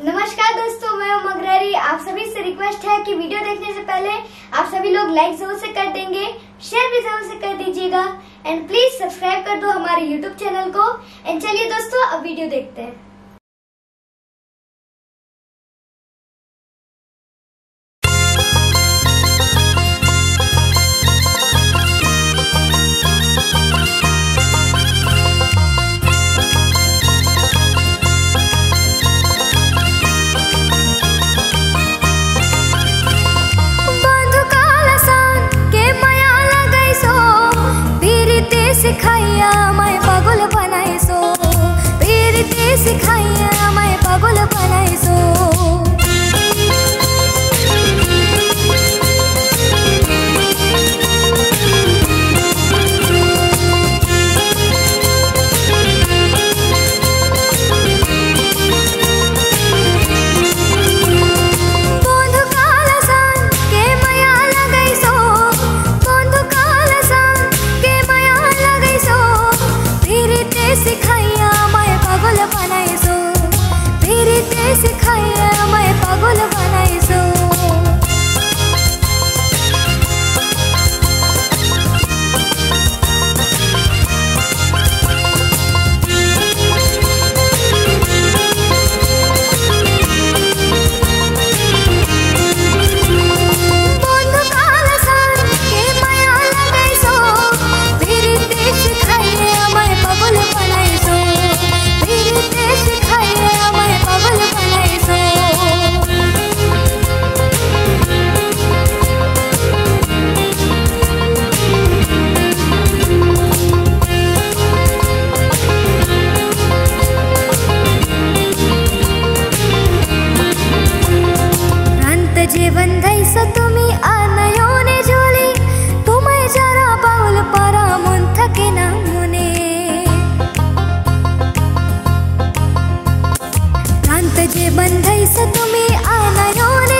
नमस्कार दोस्तों, मैं ओम अग्रहरी। आप सभी से रिक्वेस्ट है कि वीडियो देखने से पहले आप सभी लोग लाइक जरूर से कर देंगे, शेयर भी जरूर से कर दीजिएगा एंड प्लीज सब्सक्राइब कर दो हमारे YouTube चैनल को। एंड चलिए दोस्तों, अब वीडियो देखते हैं। सिखाइया मैं पागल बनाई सो, पीरते सिखाइया मैं पागल बनाई सो। जीवन गैस तुम्ही आनयोने जोली, तुम्हें जरा पाउल परा मन थके ना मुने। प्रांत जीवन गैस तुम्ही आनयोने।